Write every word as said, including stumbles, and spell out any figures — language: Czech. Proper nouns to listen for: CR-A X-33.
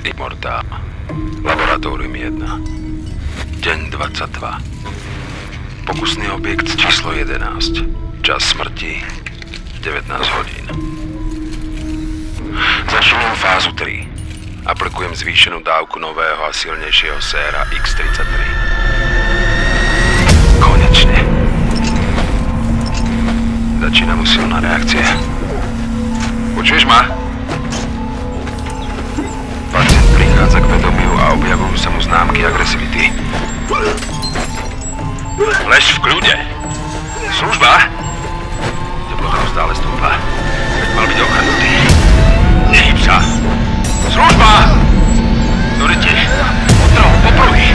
Immortám. Laboratórium jedna. Deň dvadsaťdva. Pokusný objekt číslo jedenásť. Čas smrti devätnásť hodín. Začínam fázu tri. Aplikujem zvýšenú dávku nového a silnejšieho C R A X tridsaťtri. Konečne. Začína mu silná reakcia. Počuješ ma? Prichádza k vedomiu a objavujú sa mu známky agresivity. Lež v kľude! Služba! Teplota mu stále stúpa. Veď mal byť ochrnutý. Nehýb sa! Služba! Dorite! Potrhu, popruhy!